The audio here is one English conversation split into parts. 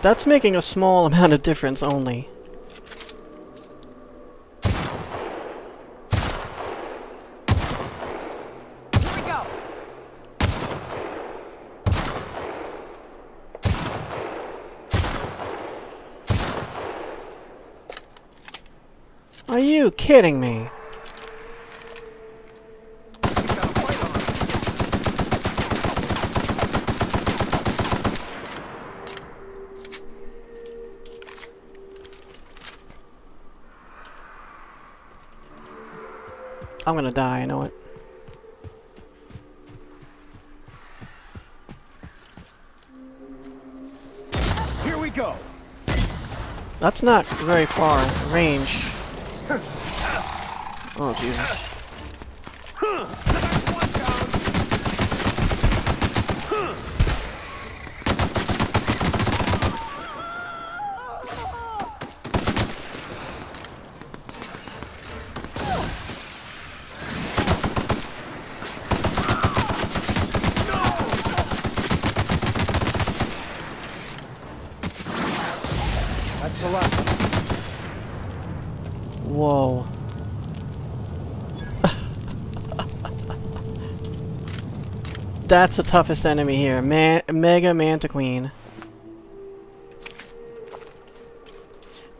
That's making a small amount of difference only. Are you kidding me? I'm gonna die, I know it. Here we go. That's not very far range. Oh Jesus. Whoa. That's the toughest enemy here. Mega Mantiqueen.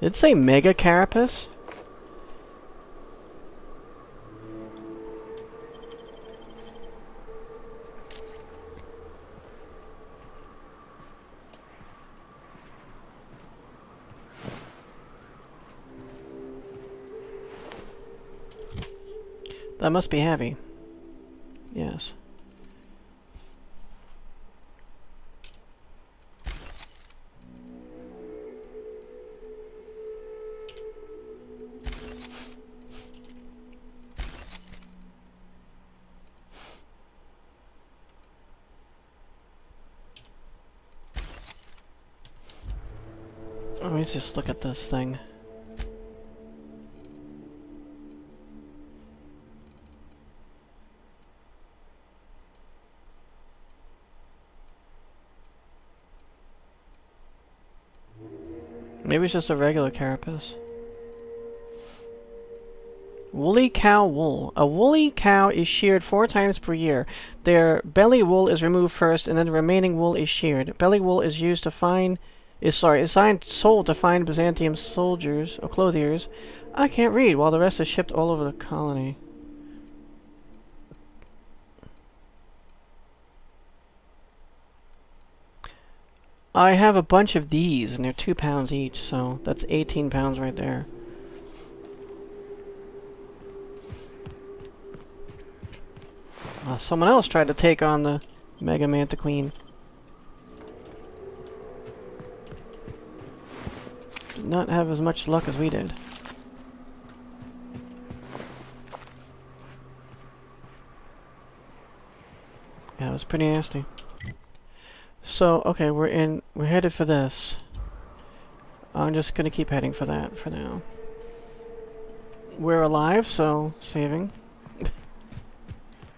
Did it say Mega Carapace? That must be heavy. Yes. Let me just look at this thing. Maybe it's just a regular carapace. Woolly cow wool. A woolly cow is sheared 4 times per year. Their belly wool is removed first, and then the remaining wool is sheared. Belly wool is used to find... sold to find Byzantium soldiers, or clothiers. I can't read, while the rest is shipped all over the colony. I have a bunch of these, and they're 2 pounds each, so that's 18 pounds right there. Someone else tried to take on the Mega Mantiqueen. Did not have as much luck as we did. Yeah, it was pretty nasty. So, okay, we're headed for this. I'm just gonna keep heading for that for now. We're alive, so saving.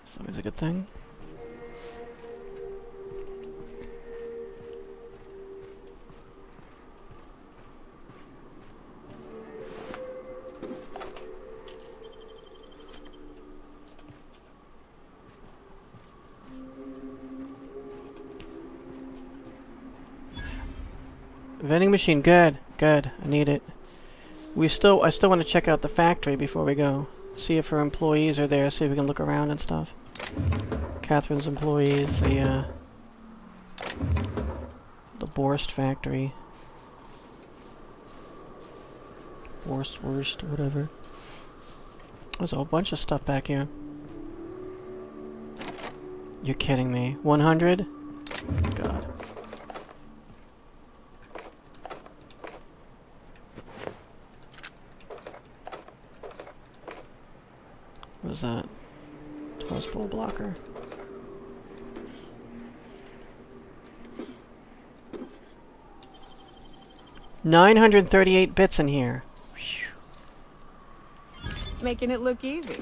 It's always a good thing. Vending machine, good, good. I need it. I still want to check out the factory before we go. See if her employees are there. See if we can look around and stuff. Catherine's employees, the Borst factory, Borst, whatever. There's a whole bunch of stuff back here. You're kidding me. 100? God. What is that? Toss bowl blocker. – 938 bits in here. Making it look easy.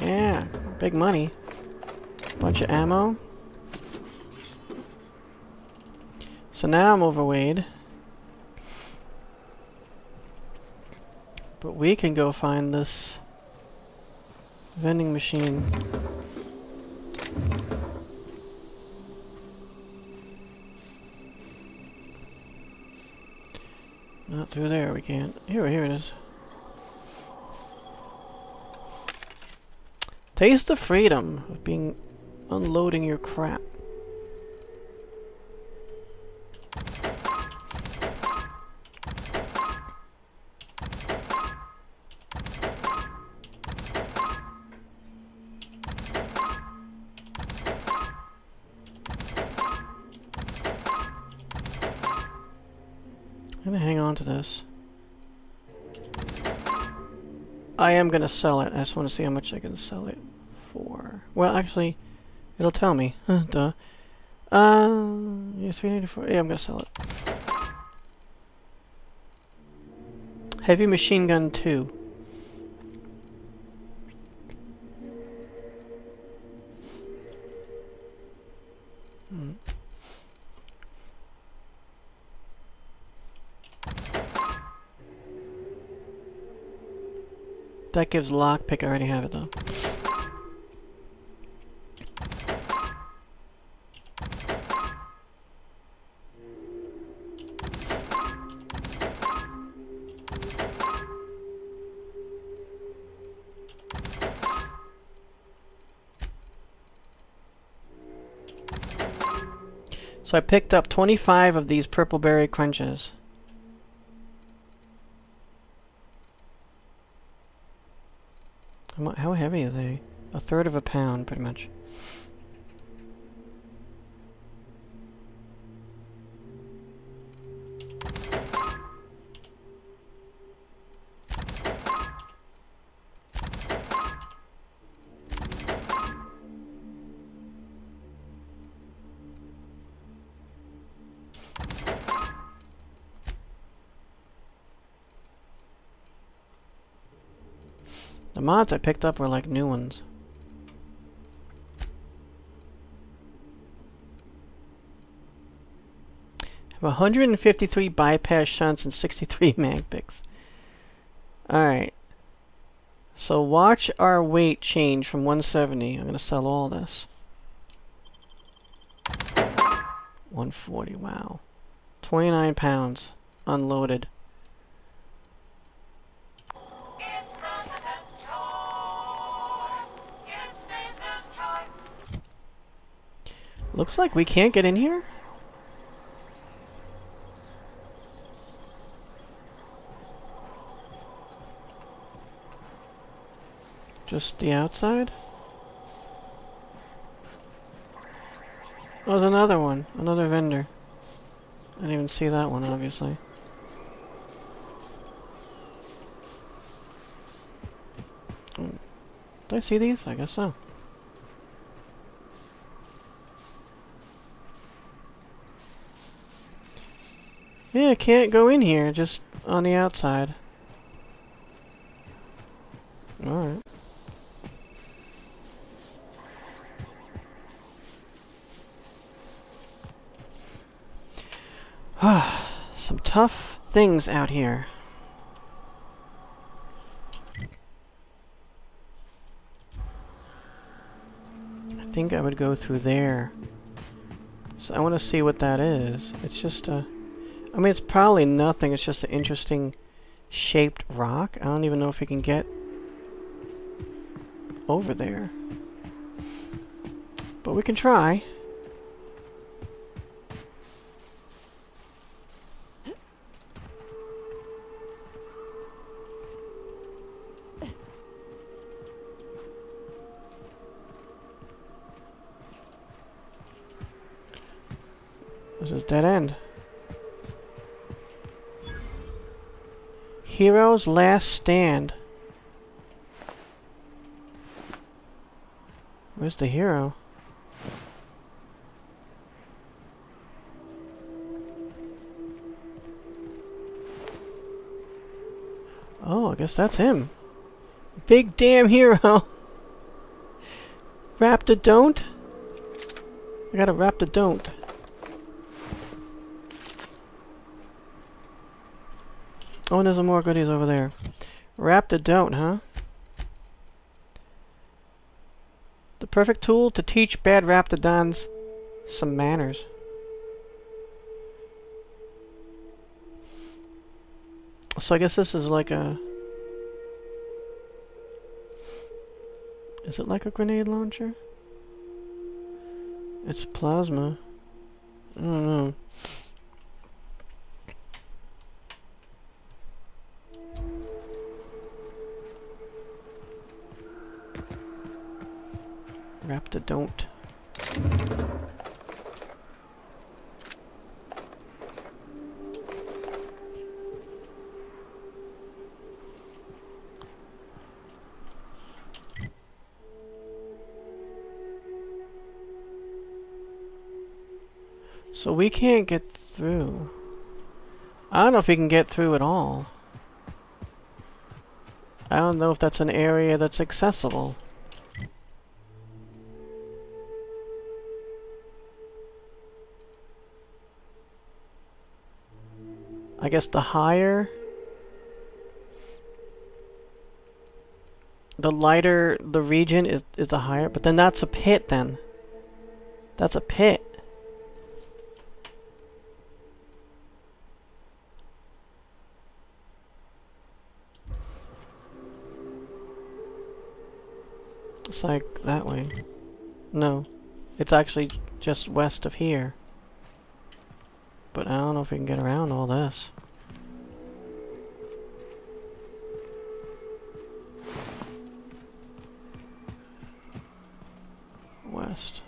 Yeah, big money. Bunch of ammo. So now I'm overweight. But we can go find this vending machine. Not through there, we can't. Here it is. Taste the freedom of unloading your crap. I'm gonna hang on to this. I am gonna sell it. I just want to see how much I can sell it for. Well, actually, it'll tell me. Duh. Yeah, 384. Yeah, I'm gonna sell it. Heavy Machine Gun 2. That gives lockpick. I already have it though. So I picked up 25 of these purple berry crunches. How heavy are they? 1/3 of a pound, pretty much. The mods I picked up were like new ones. I have 153 bypass shunts and 63 magpicks. Alright. So watch our weight change from 170. I'm going to sell all this. 140, wow. 29 pounds. Unloaded. Looks like we can't get in here. Just the outside. Oh, there's another one. Another vendor. I didn't even see that one, obviously. Did I see these? I guess so. Yeah, can't go in here, just on the outside. Alright. Some tough things out here. I think I would go through there. So I want to see what that is. It's just a... I mean, it's probably nothing, it's just an interesting shaped rock. I don't even know if we can get over there. But we can try. This is dead end. Hero's Last Stand. Where's the hero? Oh, I guess that's him. Big damn hero! Raptodon? I got a raptodon. Oh, and there's some more goodies over there. Raptodon, huh? The perfect tool to teach bad raptodons some manners. So I guess this is like a... Is it like a grenade launcher? It's plasma. I don't know. Raptodon. So we can't get through. I don't know if we can get through at all. I don't know if that's an area that's accessible. I guess the higher, the lighter the region is the higher, but then that's a pit then. That's a pit. It's like that way. No, it's actually just west of here. But I don't know if we can get around all this. West.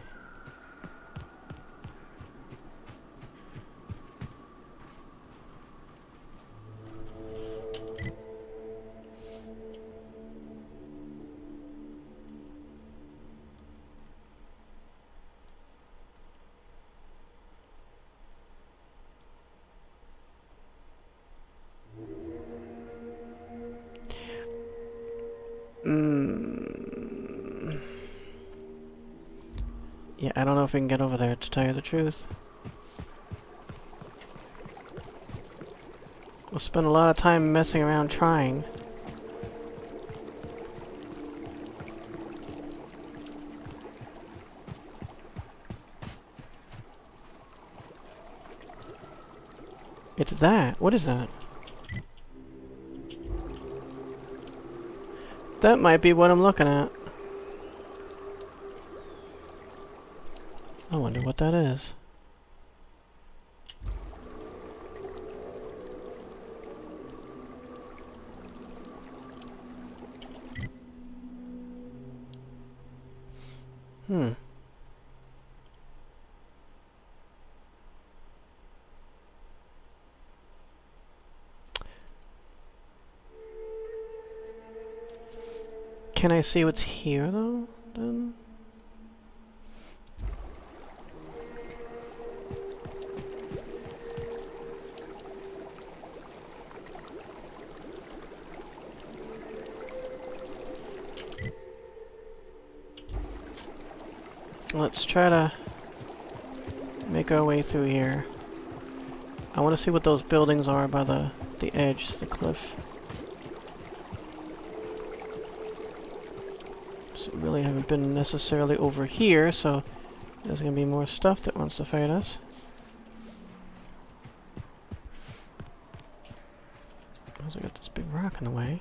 Yeah, I don't know if we can get over there, to tell you the truth. We'll spend a lot of time messing around trying. It's that. What is that? That might be what I'm looking at. I wonder what that is. Can I see what's here though, then? Let's try to make our way through here. I want to see what those buildings are by the edge, the cliff. So we really haven't been necessarily over here, so there's going to be more stuff that wants to fight us. I also got this big rock in the way.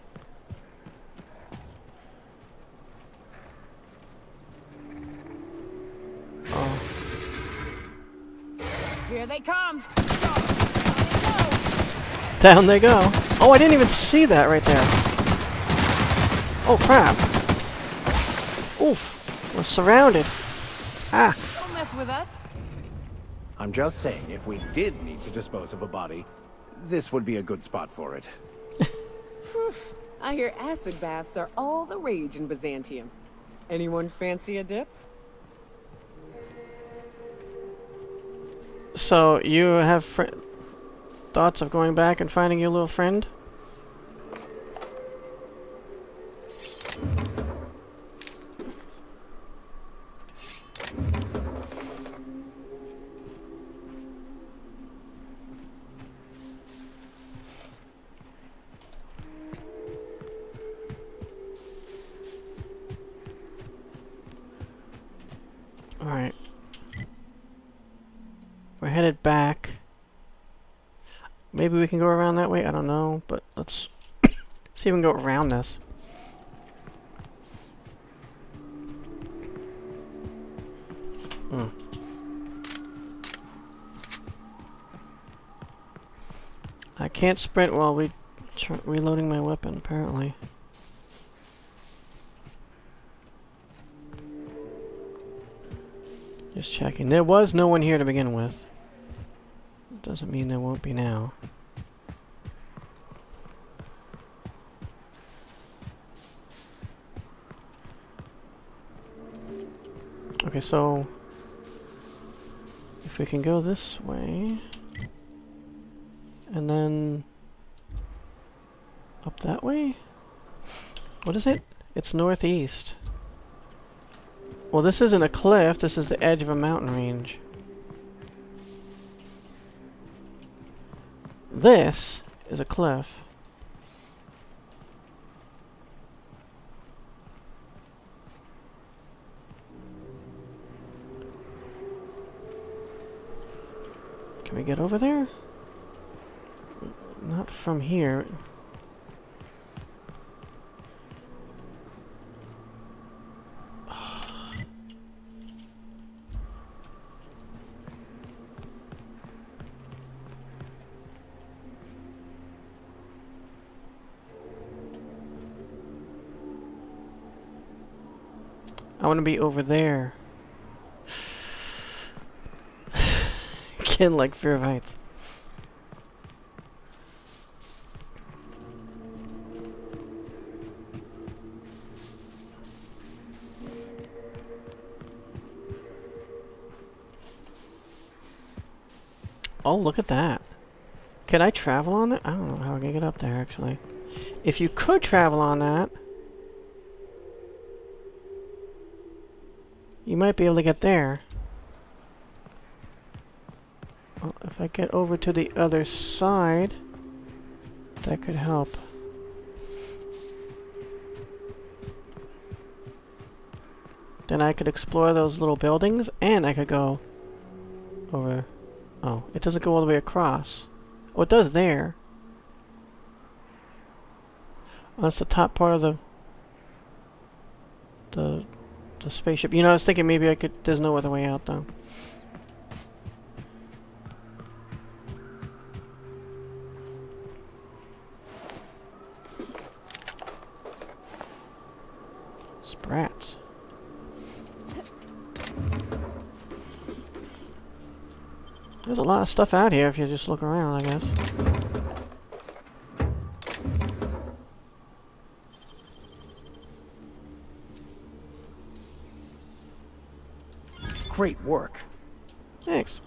Down they go. Oh, I didn't even see that right there. Oh, crap. Oof. We're surrounded. Ah. Don't mess with us. I'm just saying, if we did need to dispose of a body, this would be a good spot for it. I hear acid baths are all the rage in Byzantium. Anyone fancy a dip? So, you have thoughts of going back and finding your little friend? Alright. We're headed back. Maybe we can go around that way? I don't know, but let's see if we can go around this. Hmm. I can't sprint while we reloading my weapon, apparently. Just checking. There was no one here to begin with. Doesn't mean there won't be now. Okay, so if we can go this way and then up that way? What is it? It's northeast. Well, this isn't a cliff, this is the edge of a mountain range. This is a cliff. Can we get over there? Not from here. I want to be over there. Again, like fear of heights. Oh, look at that. Can I travel on it? I don't know how I can get up there, actually. If you could travel on that, you might be able to get there. Well, if I get over to the other side, that could help. Then I could explore those little buildings, and I could go over... Oh, it doesn't go all the way across. Oh, it does there. Oh, that's the top part of the spaceship. You know, I was thinking maybe I could... There's no other way out, though. Sprats. There's a lot of stuff out here if you just look around, I guess. Great work. Thanks.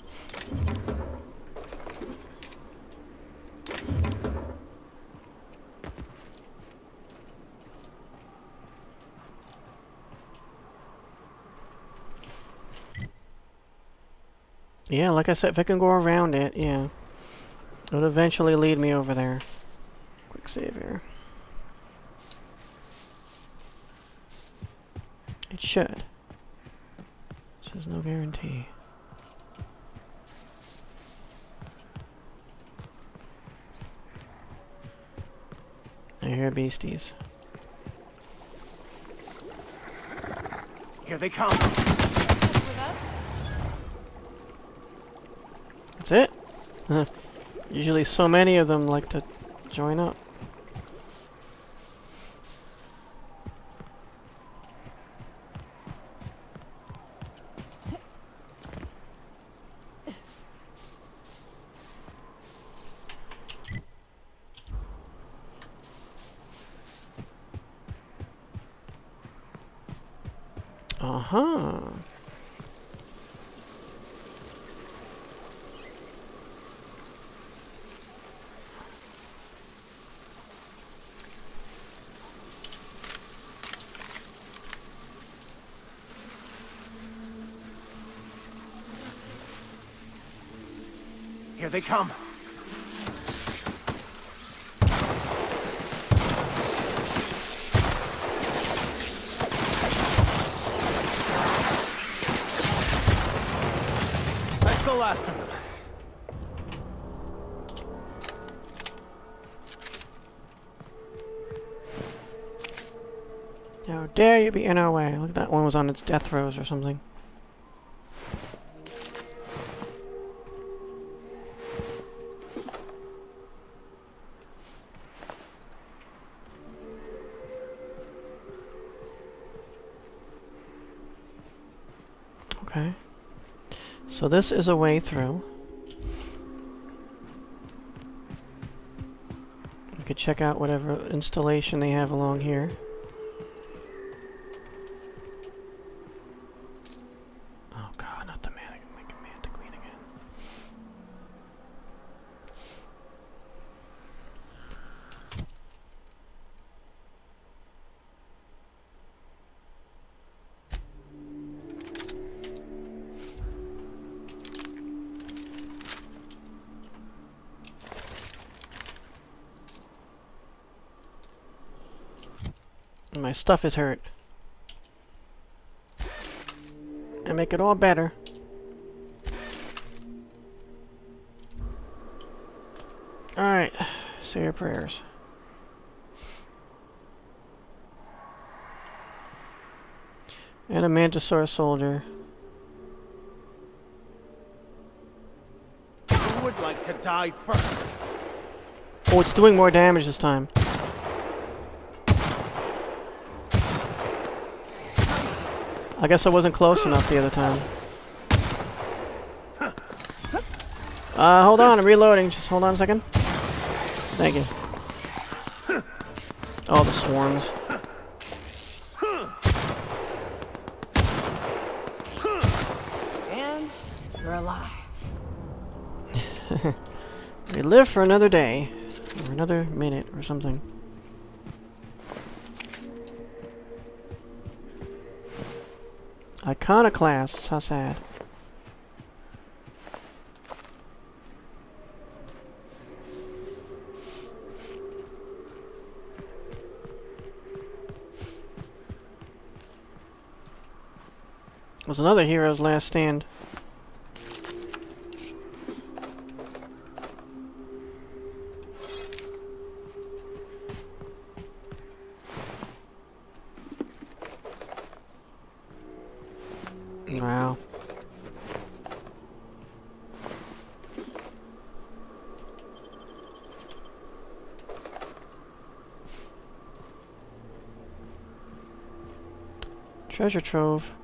Yeah, like I said, if I can go around it, yeah. It'll eventually lead me over there. Quick save here. It should. There's no guarantee. I hear beasties. Here they come. That's it. Usually so many of them like to join up. Here they come. last of them. How dare you be in our way? Look, that one was on its death throes or something. Okay. So this is a way through. We could check out whatever installation they have along here. My stuff is hurt. I make it all better. Alright, say your prayers. And a Mantisaur soldier. Who would like to die first? Oh, it's doing more damage this time. I guess I wasn't close enough the other time. Hold on, I'm reloading. Just hold on a second. Thank you. Oh, the swarms. And we're alive. We live for another day, or another minute, or something. Iconoclasts, how sad. It was another hero's last stand. Wow. Treasure trove.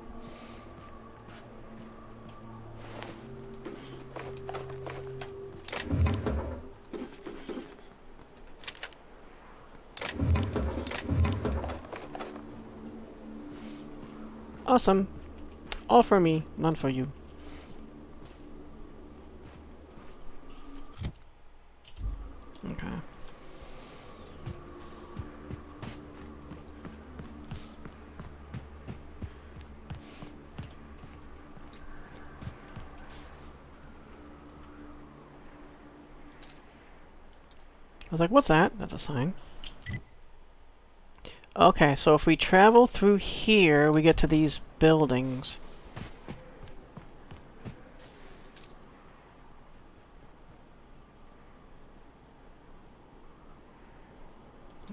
Awesome. All for me, none for you. Okay. I was like, what's that? That's a sign. Okay, so if we travel through here, we get to these buildings.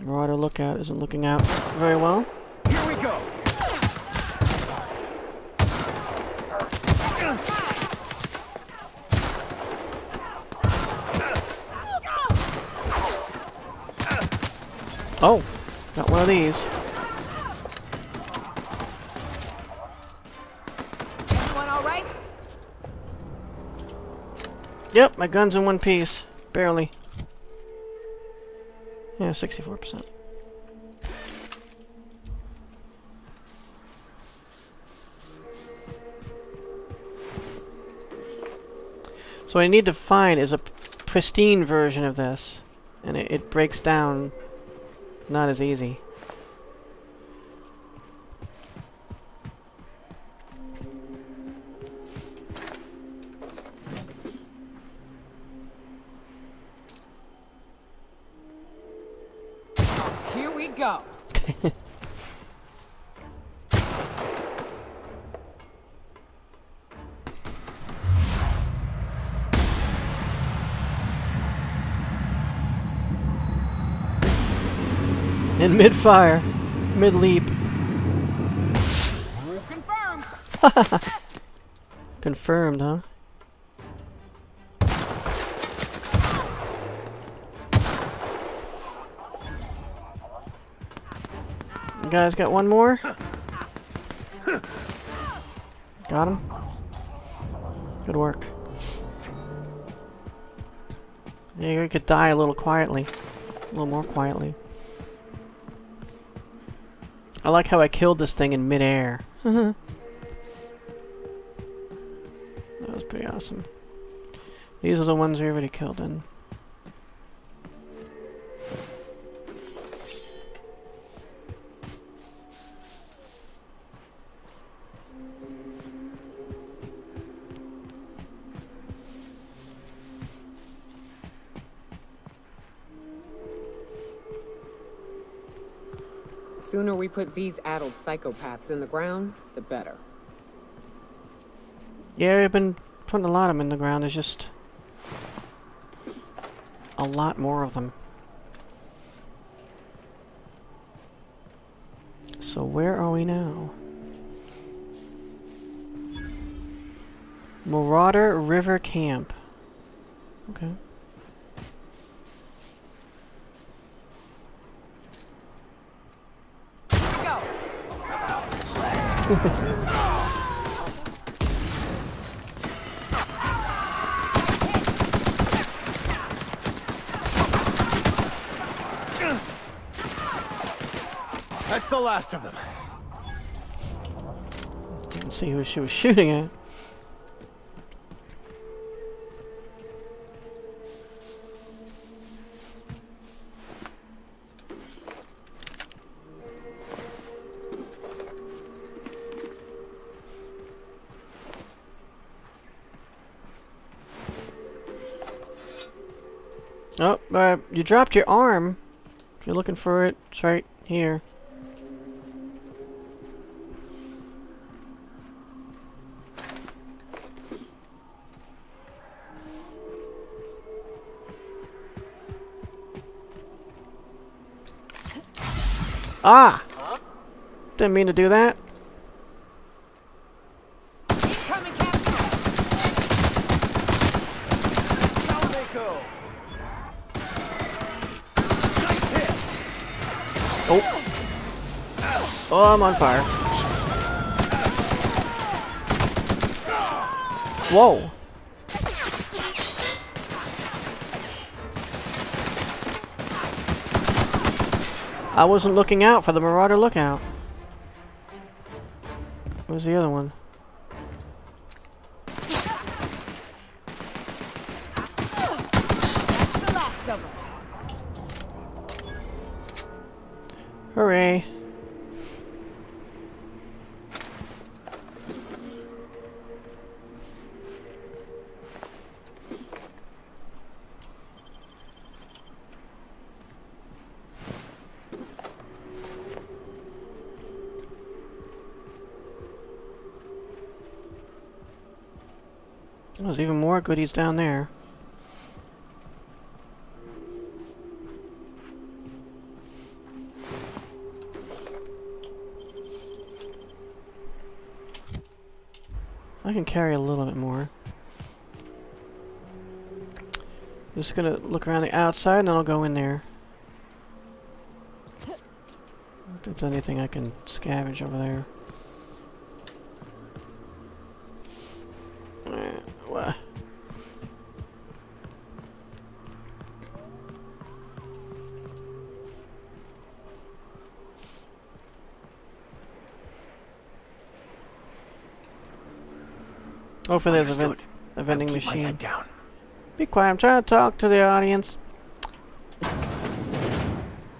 Marauder lookout isn't looking out very well. Here we go. Oh, got one of these. Everyone all right? Yep, my gun's in one piece, barely. Yeah, 64%. So what I need to find is a pristine version of this, and it breaks down not as easy. in mid-fire, mid-leap. Confirmed. Confirmed, huh? You guys got one more? Got him. Good work. Yeah, you could die a little quietly. A little more quietly. I like how I killed this thing in midair. That was pretty awesome. These are the ones we already killed in. The sooner we put these addled psychopaths in the ground, the better. Yeah, I've been putting a lot of them in the ground. There's just a lot more of them. So where are we now? Marauder River Camp. Okay. That's the last of them. Didn't see who she was shooting at. Oh, you dropped your arm. If you're looking for it, it's right here. Ah! Huh? Didn't mean to do that. Oh, I'm on fire. Whoa. I wasn't looking out for the Marauder lookout. Where's the other one? Hooray. There's even more goodies down there. I can carry a little bit more. Just gonna look around the outside and then I'll go in there. I don't think there's anything I can scavenge over there. Hopefully there's a vending machine. Be quiet, I'm trying to talk to the audience.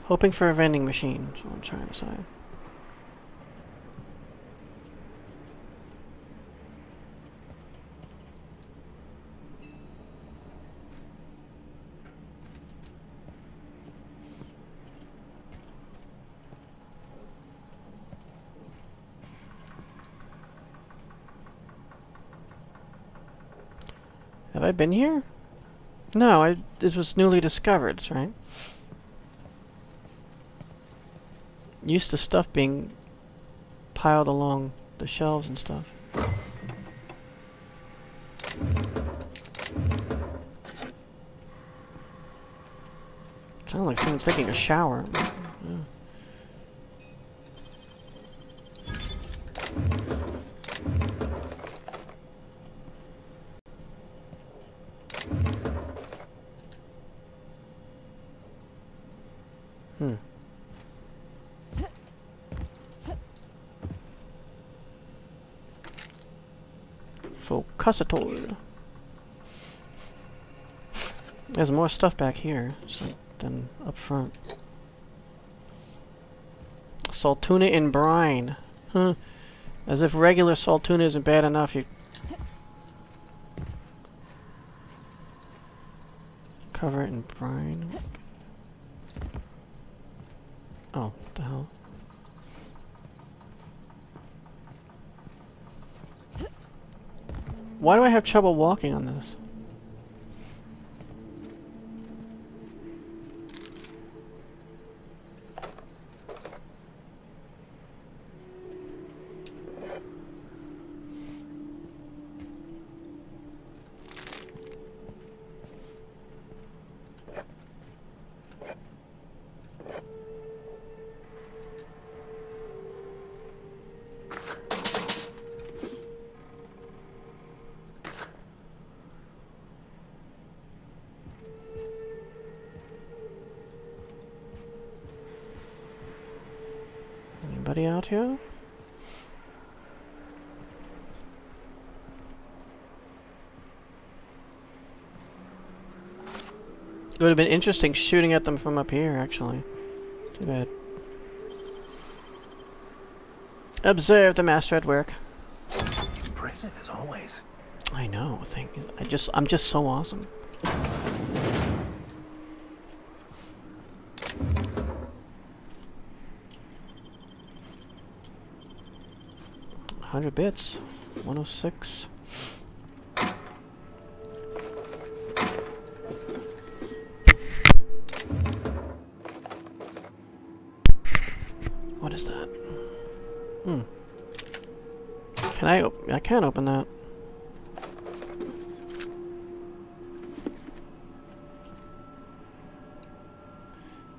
Hoping for a vending machine, that's what I'm trying to say. Have I been here? No, this was newly discovered, right? used to stuff being piled along the shelves and stuff. Sounds like someone's taking a shower. Yeah. Focusator. There's more stuff back here than up front. Saltuna in brine. Huh. As if regular saltuna isn't bad enough, you cover it in brine. Oh, what the hell? Why do I have trouble walking on this? Anybody out here? It would have been interesting shooting at them from up here, actually. Too bad. Observe the master at work. Impressive as always. I know. I'm just so awesome. Bits, 106. What is that? Hmm. Can I can't open that.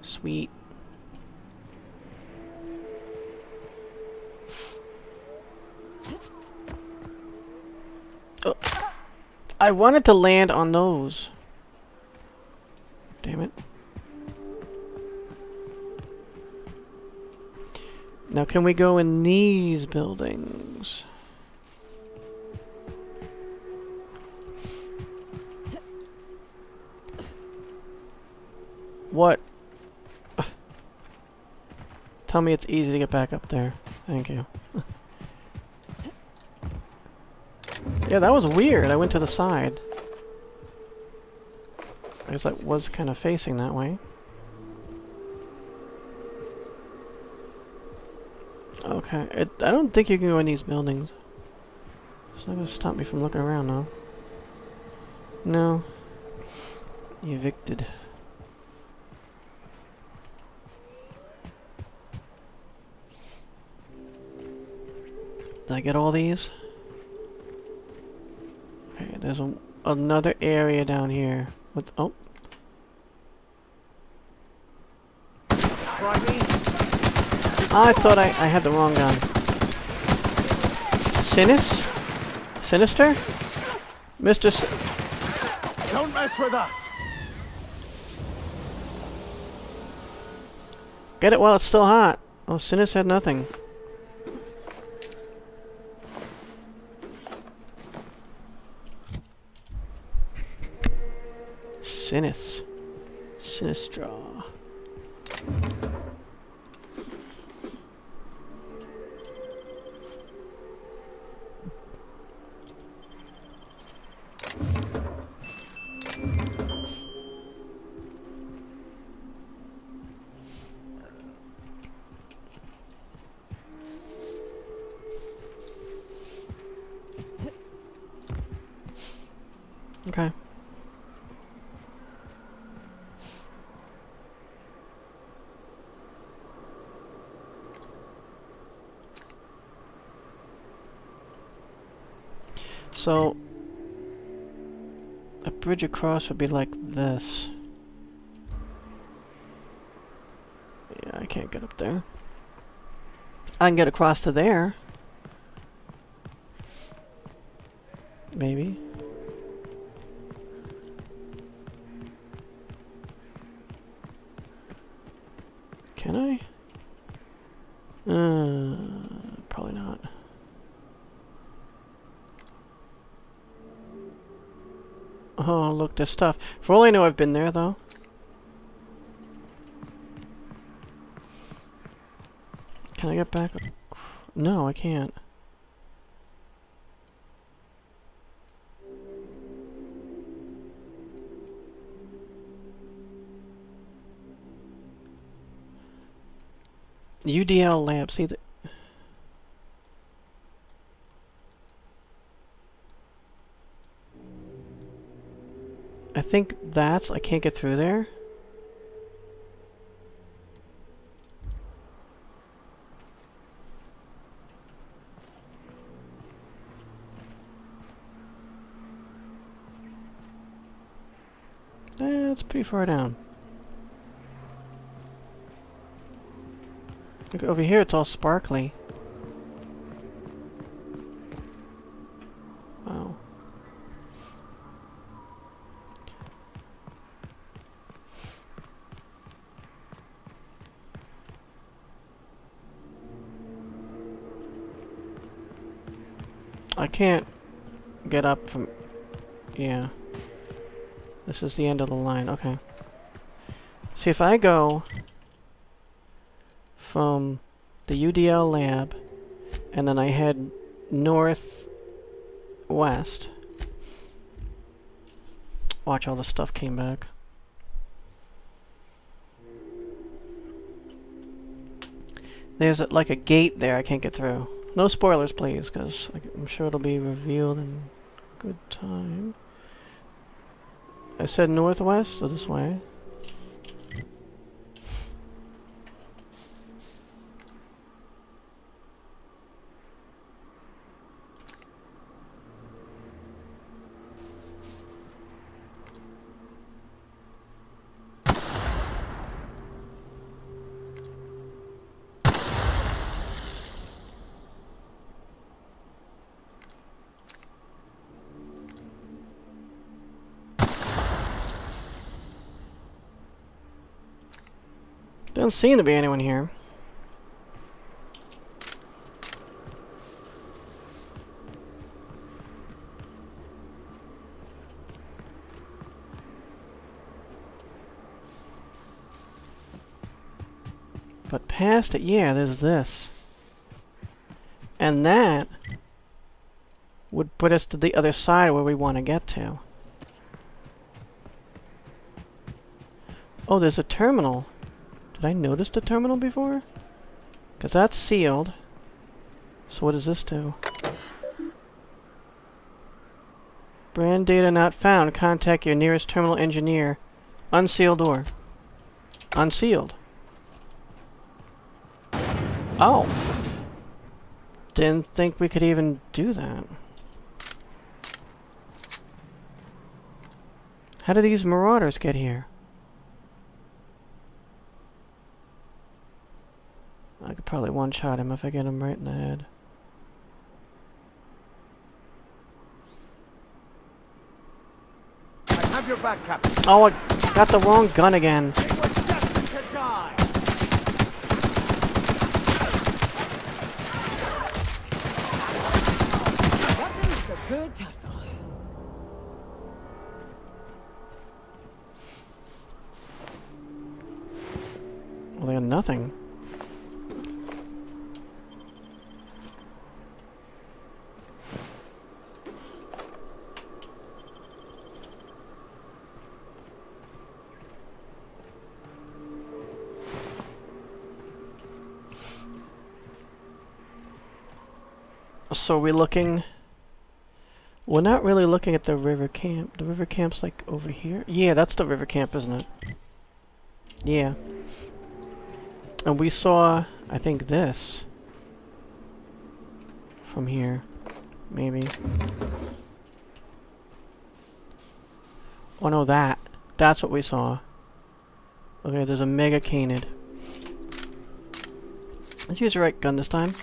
Sweet. I wanted to land on those. Damn it. Now can we go in these buildings? What? Tell me it's easy to get back up there. Thank you. Yeah, that was weird. I went to the side. I guess I was kind of facing that way. Okay, I don't think you can go in these buildings. It's not gonna stop me from looking around, though. No. Evicted. Did I get all these? There's another area down here. What? Oh. I thought I had the wrong gun. Sinister? Mr. Don't mess with us. Get it while it's still hot. Oh, Sinister had nothing. Sinistra. Okay. So a bridge across would be like this. Yeah, I can't get up there. I can get across to there. Maybe. Can I? Probably not. Oh, look, there's stuff. For all I know, I've been there, though. Can I get back? No, I can't. UDL lab, see the... I think that's... I can't get through there. That's pretty far down. Look over here, it's all sparkly. Wow. I can't get up from... Yeah. This is the end of the line, okay. See, if I go from the UDL lab and then I head northwest, watch, all the stuff came back. There's like a gate there I can't get through. No spoilers, please, because I'm sure it'll be revealed in good time. I said northwest, so this way. Doesn't seem to be anyone here. But past it, yeah, there's this. And that would put us to the other side where we want to get to. Oh, there's a terminal. Did I notice the terminal before? Because that's sealed. So what does this do? Brand data not found. Contact your nearest terminal engineer. Unsealed door. Unsealed. Oh. Didn't think we could even do that. How did these marauders get here? I could probably one-shot him if I get him right in the head. I have your back, Captain. Oh, I got the wrong gun again. It was destined to die. That is a good tussle. Well, they got nothing. So we're looking... We're not really looking at the river camp. The river camp's like over here. Yeah, that's the river camp, isn't it? Yeah. And we saw, I think, this. From here. Maybe. Oh no, that. That's what we saw. Okay, there's a mega canid. Let's use the right gun this time.